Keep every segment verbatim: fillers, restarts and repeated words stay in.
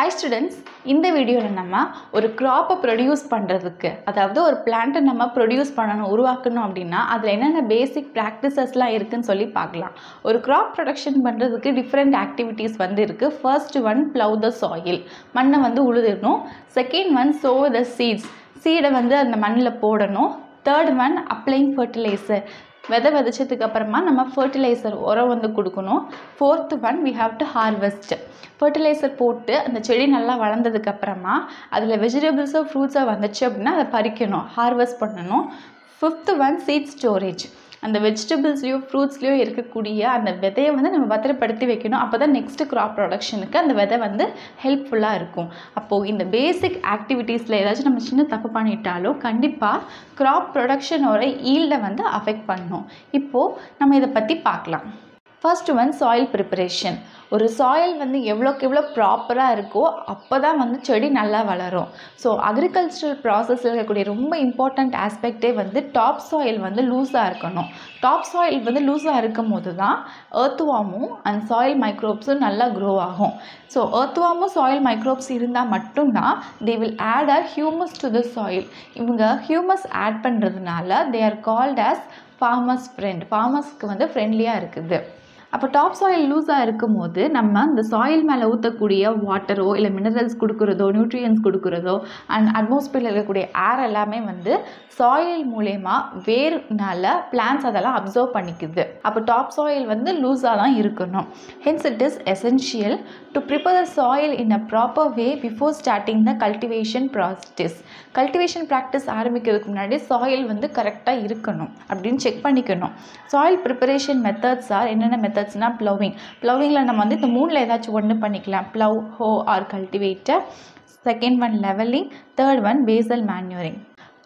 Hi students, in this video we will crop produce பண்றதுக்கு அதாவது ஒரு plant நம்ம produce பண்ணனும் உருவாக்கணும் அப்படினா அதுல என்னென்ன basic practices லாம் இருக்குன்னு சொல்லி பார்க்கலாம். ஒரு crop production பண்றதுக்கு different activities வந்து இருக்கு. First one, plow the soil. மண்ணை வந்து உழுதணும். Second one, sow the seeds. சீடை வந்து அந்த மண்ணில போடணும். Third one, applying fertilizer. Whether வெதச்சதுக்கு அப்புறமா நம்ம fertilizer உரம் வந்து கொடுக்கணும். Fourth one, we have to harvest. Fertilizer போட்டு அந்த செடி நல்லா வளர்ந்ததுக்கு அப்புறமா அதுல vegetables or fruits ஆ வந்துச்சு அப்படினா அதை பறிக்கணும், harvest பண்ணனும். Fifth one, seed storage. அந்த vegetables லியோ fruits லியோ இருக்கக்கூடிய அந்த விதையை வந்து நம்ம பத்திரப்படுத்தி வைக்கணும். அப்பதான் next crop production க்கு அந்த விதை வந்து ஹெல்ப்ஃபுல்லா இருக்கும். அப்போ இந்த basic activitiesல ஏதாவது நம்ம சின்ன தப்பு பண்ணிட்டாலோ கண்டிப்பா crop production ஓட yield வந்து affect பண்ணும். இப்போ நம்ம இத பத்தி பார்க்கலாம். First one, soil preparation. ஒரு soil வந்து எவ்வளவுக்கு எவ்வளவு ப்ராப்பரா இருக்கோ அப்பதான் வந்து செடி நல்லா வளரும். So agricultural processல இருக்கக்கூடிய ரொம்ப important aspect வந்து top soil வந்து லூசா இருக்கணும். Top soil வந்து லூசா இருக்கும்போதுதான் earthworm and soil microbes நல்லா grow ஆகும். So earthworm soil microbes இருந்தா மட்டும்தான் they will add a humus to the soil. இவங்க humus add பண்றதுனால they are called as farmers friend. Farmers க்கு வந்து friendly-ஆ இருக்குது. அப்போ டாப் soil லூசா இருக்கும்போது நம்ம இந்த soil மேல ஊத்தக்கூடிய வாட்டரோ இல்ல minerals குடுக்குறதோ nutrients குடுக்குறதோ and atmosphere-ல இருக்கக்கூடிய air எல்லாமே வந்து soil மூலமா வேர்னால plants அதெல்லாம் absorb பண்ணிக்குது. அப்போ டாப் soil வந்து லூசா தான் இருக்கணும். Hence it is essential to prepare the soil in a proper way before starting the cultivation process. Cultivation practice ஆரம்பிக்கிறதுக்கு முன்னாடி soil வந்து கரெக்ட்டா இருக்கணும் அப்படினு செக் பண்ணிக்கணும். Soil preparation methods are என்னென்ன methods? That's not plowing. Plowing la nam vandu the moon la edach one panikalam. Plow, hoe or cultivator. Second one, leveling. Third one, basal manuring.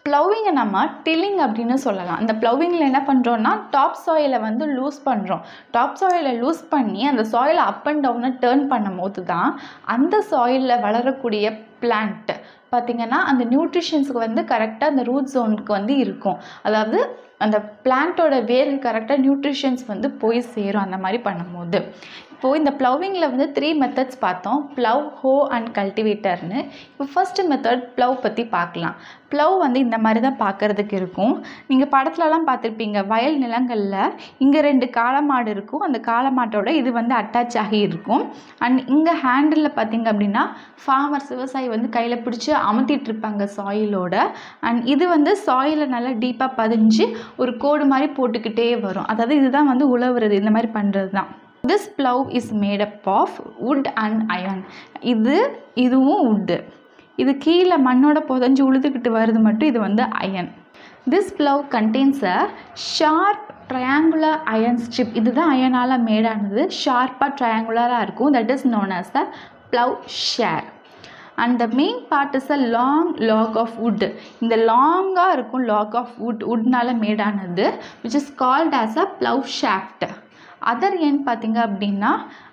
Plowing நம்ம tilling அப்படினு சொல்லலாம். அந்த plowingல என்ன பண்றோம்னா top soil-ஐ வந்து loose பண்றோம். Top soil-ஐ loose பண்ணி அந்த soil up and down-ஆ டர்ன் பண்ணும்போதுதான் அந்த soil-ல வளரக்கூடிய plant பாத்தீங்கன்னா அந்த நியூட்ரிஷன்ஸ்க்கு வந்து கரெக்ட்டா அந்த root zone-க்கு வந்து இருக்கும். அதாவது அந்த பிளான்ட்டோட வேர் கரெக்ட்டா நியூட்ரிஷன்ஸ் வந்து போய் சேரும் அந்த மாதிரி பண்ணும்போது. இப்போ இந்த ப்ளோவிங்ல வந்து three மெத்தட்ஸ் பார்த்தோம். ப்ளோ, ஹோ அண்ட் கல்டிவேட்டர்னு. இப்போ ஃபர்ஸ்ட் மெத்தட் ப்ளோ பத்தி பார்க்கலாம். ப்ளோ வந்து இந்த மாதிரி தான் பார்க்கிறதுக்கு இருக்கும். நீங்க படத்துல எல்லாம் பார்த்திருப்பீங்க வயல் நிலங்கள்ல இங்க ரெண்டு காளமாடு இருக்கும். அந்த காளமாட்டோட இது வந்து அட்டாச் ஆகி இருக்கும். அண்ட் இங்க ஹேண்டில்ல பாத்தீங்க அப்படினா ஃபார்மர்ஸ் விவசாயி வந்து கையில பிடிச்சு அமுத்திட்டு இருப்பாங்க சாயிலோட. அண்ட் இது வந்து சாயில நல்லா டீப்பா பதிஞ்சு ஒரு கோடு மாதிரி போட்டுக்கிட்டே வரும். அதாவது இதுதான் வந்து உழவுறது, இந்த மாதிரி பண்றதுதான். This plow is made up of wood and iron. இது இதுவும் wood. இது கீழே மண்ணோட புதைஞ்சு உழுதுகிட்டு வருது மட்டும் இது வந்து iron. This plow contains a sharp triangular iron strip. இதுதான் அயனால மேட் ஆனது. ஷார்ப்பா ட்ரையாங்குலரா இருக்கும். That is known as the plow share. And the main part is a long log of wood. இந்த லாங்கா இருக்கும் log of wood, woodனால மேட் ஆனது, which is called as a plow shaft. Other end பாத்தீங்க அப்படின்னா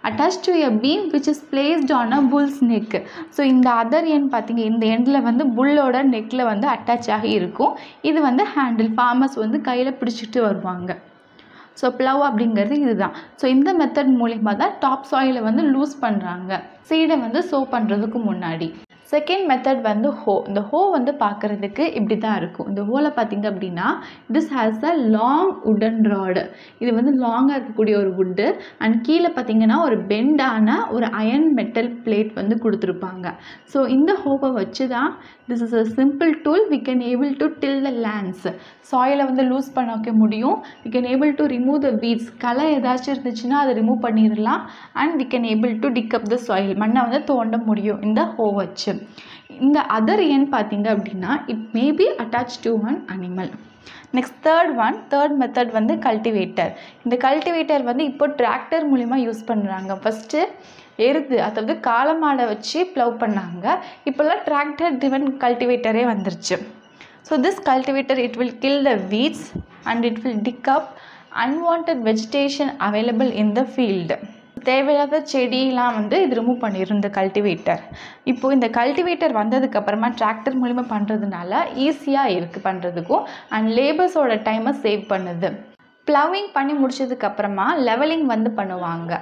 attached to a beam which is placed on a bull's neck. So இந்த other end பாத்தீங்க இந்த endல வந்து புல்லோட நெக்ல வந்து அட்டாச் ஆகி இருக்கும். இது வந்து ஹேண்டில் farmers வந்து கையில பிடிச்சிட்டு வருவாங்க. ஸோ ப்ளவ் அப்படிங்கிறது இதுதான். ஸோ இந்த மெத்தட் மூலிமா தான் டாப் சாயிலை வந்து லூஸ் பண்ணுறாங்க சீடை வந்து சோ பண்ணுறதுக்கு முன்னாடி. செகண்ட் மெத்தட் வந்து ஹோ. இந்த ஹோ வந்து பார்க்குறதுக்கு இப்படி தான் இருக்கும். இந்த ஹோவில் பார்த்தீங்க அப்படின்னா this has a long wooden rod. இது வந்து லாங்காக இருக்கக்கூடிய ஒரு வுட்டு. அண்ட் கீழே பார்த்தீங்கன்னா ஒரு பெண்டான ஒரு அயன் மெட்டல் பிளேட் வந்து கொடுத்துருப்பாங்க. ஸோ இந்த ஹோவை வச்சு தான் this is a simple tool we can able to till the lands. சாயிலை வந்து லூஸ் பண்ண வைக்க முடியும். We can able to remove the weeds. களை ஏதாச்சும் இருந்துச்சுன்னா அதை ரிமூவ் பண்ணிடலாம். And we can able to dig up the soil. மண்ணை வந்து தோண்ட முடியும் இந்த ஹோ வச்சு. இந்த அதர் ஏன் பார்த்தீங்க அப்படின்னா it may be attach to one animal. Next third one, third method வந்து கல்டிவேட்டர். இந்த கல்டிவேட்டர் வந்து இப்போ டிராக்டர் மூலமா யூஸ் பண்ணுறாங்க. ஃபஸ்ட்டு எருது அதாவது காளமாடை வச்சு ப்ளவ் பண்ணாங்க. இப்போல்லாம் டிராக்டர் டிவன் கல்டிவேட்டரே வந்துருச்சு. So this cultivator it will kill the weeds and it will dig up unwanted vegetation available in the field. தேவையில்லாத செடியெலாம் வந்து இது ரிமூவ் பண்ணிடும் இந்த கல்டிவேட்டர். இப்போது இந்த கல்டிவேட்டர் வந்ததுக்கப்புறமா டிராக்டர் மூலிமா பண்ணுறதுனால ஈஸியாக இருக்குது பண்ணுறதுக்கும் அண்ட் லேபர்ஸோட டைமை சேவ் பண்ணுது. ப்ளவிங் பண்ணி முடிச்சதுக்கப்புறமா லெவலிங் வந்து பண்ணுவாங்க.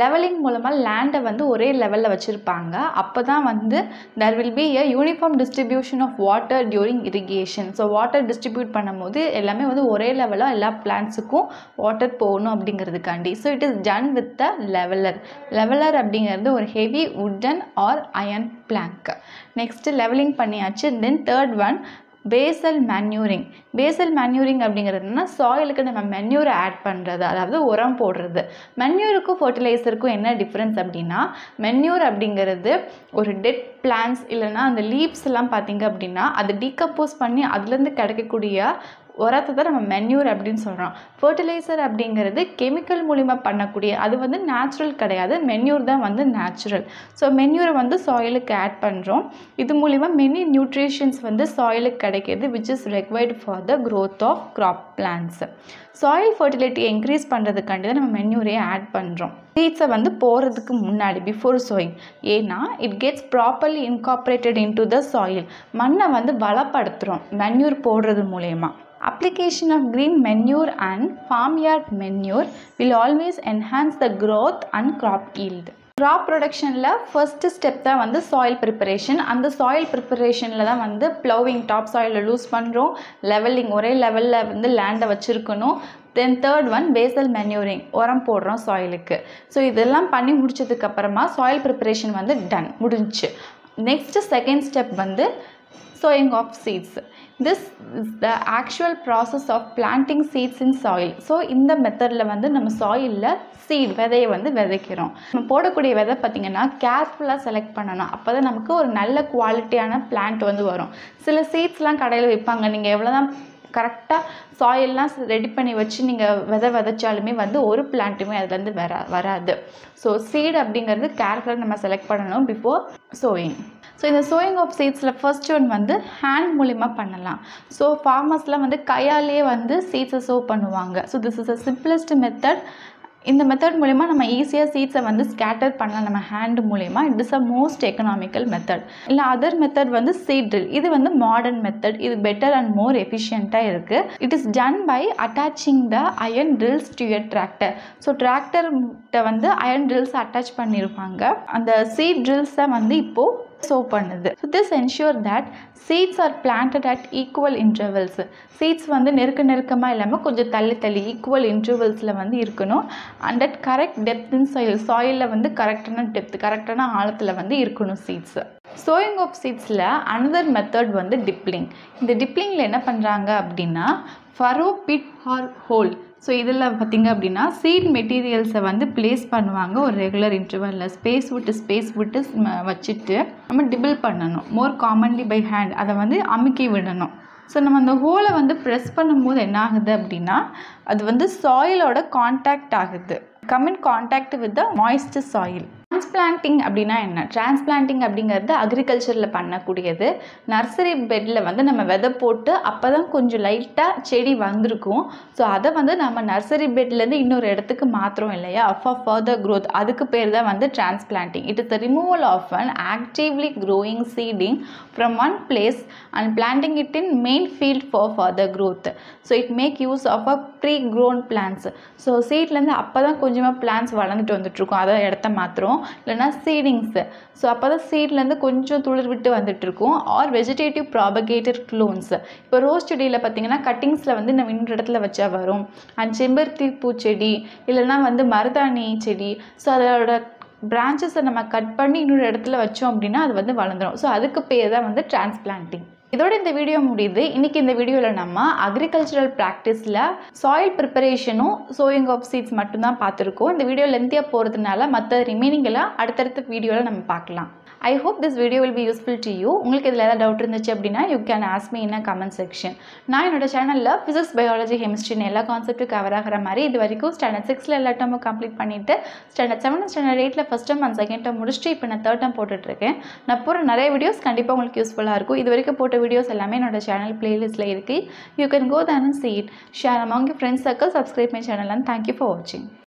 லெவலிங் மூலமாக லேண்டை வந்து ஒரே லெவலில் வச்சுருப்பாங்க. அப்போ தான் வந்து there will be a uniform distribution of water during irrigation. So water distribute பண்ணும்போது எல்லாமே வந்து ஒரே லெவலாக எல்லா பிளான்ட்ஸுக்கும் வாட்டர் போகணும் அப்படிங்கிறதுக்காண்டி. So it is done with the leveller. Leveller அப்படிங்கிறது ஒரு heavy wooden or iron plank. Next levelling பண்ணியாச்சு. Then third one basal manuring. Basal manuring அப்படிங்கிறதுனா சாயிலுக்கு நம்ம மென்யூரை ஆட் பண்ணுறது, அதாவது உரம் போடுறது. மென்யூருக்கும் ஃபர்டிலைசருக்கும் என்ன டிஃப்ரென்ஸ் அப்படின்னா, மென்யூர் அப்படிங்கிறது ஒரு டெட் பிளான்ட்ஸ் இல்லைனா அந்த லீவ்ஸ்லாம் பார்த்திங்க அப்படின்னா அதை டீகம்போஸ் பண்ணி அதுலேருந்து கிடைக்கக்கூடிய உரத்தை தான் நம்ம மென்யூர் அப்படின்னு சொல்கிறோம். ஃபர்டிலைசர் அப்படிங்கிறது கெமிக்கல் மூலிமா பண்ணக்கூடிய, அது வந்து நேச்சுரல் கிடையாது, மென்யூர் தான் வந்து நேச்சுரல். ஸோ மென்யூரை வந்து சாயிலுக்கு ஆட் பண்ணுறோம். இது மூலிமா மெனி நியூட்ரிஷன்ஸ் வந்து சாயிலுக்கு கிடைக்கிது, which is required for the growth of crop plants. Soil ஃபர்டிலிட்டியை இன்க்ரீஸ் பண்ணுறதுக்காண்டி தான் நம்ம மென்யூரையே ஆட் பண்ணுறோம். சீட்ஸை வந்து போகிறதுக்கு முன்னாடி, பிஃபோர் சோயிங், ஏன்னா it gets properly incorporated into the soil. மண்ணை வந்து வளப்படுத்துகிறோம் மென்யூர் போடுறது மூலயமா. Application of green manure and farmyard manure will always enhance the growth and crop yield. Crop ப்ரொடக்ஷனில் ஃபஸ்ட்டு ஸ்டெப் தான் வந்து சாயில் ப்ரிப்பரேஷன். அந்த soil ப்ரிப்பரேஷனில் தான் வந்து ப்ளோவிங், டாப் சாயிலில் லூஸ் பண்ணுறோம், லெவலிங், ஒரே லெவலில் வந்து லேண்டை வச்சுருக்கணும். Then third one basal manuring, உரம் போடுறோம் சாயிலுக்கு. ஸோ இதெல்லாம் பண்ணி முடிச்சதுக்கப்புறமா சாயில் ப்ரிப்பரேஷன் வந்து டன் முடிஞ்சு. நெக்ஸ்ட்டு செகண்ட் ஸ்டெப் வந்து sowing of seeds. This is the actual process of planting seeds in soil. So in the method la vandu nam soil la seed vedaiye vandu vedaikirom. Nam podakudi vedai pathina carefully select pananum, appoda namakku or nalla quality ana plant vandu varum. Sila seeds la kadaiyila vippanga, neenga evlo dhaan கரெக்டாக சாயில்லாம் ready பண்ணி வச்சு நீங்கள் விதை விதைச்சாலுமே வந்து ஒரு பிளான்ட்டுமே அதுலேருந்து வரா வராது ஸோ சீட் அப்படிங்கிறது கேர்ஃபுல்லாக நம்ம செலக்ட் பண்ணணும் பிஃபோர் சோயிங். ஸோ இந்த சோயிங் ஆஃப் சீட்ஸில் ஃபர்ஸ்ட் ஒன் வந்து ஹேண்ட் மூலிமா பண்ணலாம். ஸோ ஃபார்மர்ஸ்லாம் வந்து கையாலேயே வந்து சீட்ஸை சோ பண்ணுவாங்க. So this is a simplest method. இந்த மெத்தட் மூலிமா நம்ம ஈஸியாக சீட்ஸை வந்து ஸ்கேட்டர் பண்ணலாம் நம்ம ஹேண்டு மூலிமா. It is a most economical method. இல்லை அதர் மெத்தட் வந்து சீட் ட்ரில். இது வந்து மாடர்ன் மெத்தட். இது பெட்டர் அண்ட் மோர் எஃபிஷியண்ட்டாக இருக்குது. It is done by attaching the iron drills to your tractor. So டிராக்டர்கிட்ட வந்து அயன் ட்ரில்ஸ் அட்டாச் பண்ணியிருப்பாங்க. அந்த சீட் ட்ரில்ஸை வந்து இப்போது sow பண்ணுது. So this ensure that seeds are planted at equal intervals. Seeds வந்து நெருக்க நெருக்கமாக இல்லாமல் கொஞ்சம் தள்ளி தள்ளி ஈக்குவல் இன்டர்வல்ஸில் வந்து இருக்கணும். And at correct depth in soil. சாயிலில் வந்து கரெக்டான டெப்த், கரெக்டான ஆழத்தில் வந்து இருக்கணும் சீட்ஸ். சோயிங் ஆஃப் சீட்ஸில் அனதர் மெத்தட் வந்து டிப்ளிங். இந்த டிப்ளிங்கில் என்ன பண்ணுறாங்க அப்படின்னா furrow, pit or hole. So இதில் பார்த்திங்க அப்படின்னா சீட் மெட்டீரியல்ஸை வந்து பிளேஸ் பண்ணுவாங்க ஒரு ரெகுலர் இன்டர்வலில். ஸ்பேஸ் விட்டு ஸ்பேஸ் விட்டு வச்சுட்டு நம்ம டிபிள் பண்ணணும், மோர் காமன்லி பை ஹேண்ட். அதை வந்து அமுக்கி விடணும். ஸோ நம்ம அந்த ஹோலை வந்து ப்ரெஸ் பண்ணும்போது என்ன ஆகுது அப்படின்னா அது வந்து சாயிலோட கான்டாக்ட் ஆகுது. Come in contact with the moist soil. Transplanting அப்படின்னா என்ன? டிரான்ஸ்பிளான்டிங் அப்படிங்கிறது அக்ரிகல்ச்சரில் பண்ணக்கூடியது. நர்சரி பெட்டில் வந்து நம்ம விதை போட்டு அப்போ தான் கொஞ்சம் லைட்டாக செடி வந்திருக்கும். ஸோ அதை வந்து நம்ம நர்சரி பெட்லேருந்து இன்னொரு இடத்துக்கு மாற்றுறோம் இல்லையா, ஃபார் ஃபர்தர் க்ரோத். அதுக்கு பேர் தான் வந்து transplanting. It is the removal of an actively growing seeding from one place and planting it in main field for further growth. So it make use of a pre grown plants. So சீட்லேருந்து அப்போ தான் கொஞ்சமாக plans வளர்ந்துட்டு வந்துட்டுருக்கோம், அதை இடத்த மாற்றுறோம். இல்லைனா சீடிங்ஸு. So அப்போ தான் சீட்லேருந்து கொஞ்சம் துளிர் விட்டு வந்துட்டுருக்கும். Or vegetative propagated clones. இப்போ ரோஸ் செடியில் பார்த்திங்கன்னா கட்டிங்ஸில் வந்து நம்ம இன்னொரு இடத்துல வச்சா வரும். அண்ட் செம்பருத்தி பூச்செடி இல்லைனா வந்து மருதாணி செடி. ஸோ அதோட பிரான்ச்சஸை நம்ம கட் பண்ணி இன்னொரு இடத்துல வச்சோம் அப்படின்னா அது வந்து வளர்ந்துடும். ஸோ அதுக்கு பேர் தான் வந்து டிரான்ஸ்பிளான்டிங். இதோட இந்த வீடியோ முடியுது. இன்றைக்கி இந்த வீடியோவில் நம்ம அக்ரிகல்ச்சரல் ப்ராக்டிஸில் சாயில் ப்ரிப்பரேஷனும் சோயிங் ஆஃப் சீட்ஸ் மட்டும்தான் பார்த்துருக்கோம். இந்த வீடியோ லென்த்தியாக போகிறதுனால மற்ற ரிமைனிங்கெல்லாம் அடுத்தடுத்த வீடியோவில் நம்ம பார்க்கலாம். I hope this video will be useful to you. உங்களுக்கு இதில் ஏதாவது டவுட் இருந்துச்சு அப்படின்னா you can ask me in a comment section. நான் என்னோட சேனலில் ஃபிசிக்ஸ், பயாலஜி, கெமிஸ்ட்ரின்னு எல்லா கான்செப்ட்டும் கவர் ஆகிற மாதிரி இது வரைக்கும் ஸ்டாண்டர்ட் சிக்ஸில் எல்லா டேர்மும் கம்ப்ளீட் பண்ணிவிட்டு ஸ்டாண்டர்ட் செவன், ஸ்டாண்டர்ட் எயிட்டில் first term and second term முடிச்சுட்டு இப்போ நான் தேர்ட் டேர்ம் போட்டுட்ருக்கேன். நான் போகிற நிறைய வீடியோஸ் கண்டிப்பாக உங்களுக்கு யூஸ்ஃபுல்லாக இருக்கும். இது வரைக்கும் போட்ட வீடியோஸ் எல்லாமே என்னோட சேனல் பிளேலிஸ்ட்டில் இருக்குது. You can go then and see it. Share among your friends circle. Subscribe my channel and thank you for watching.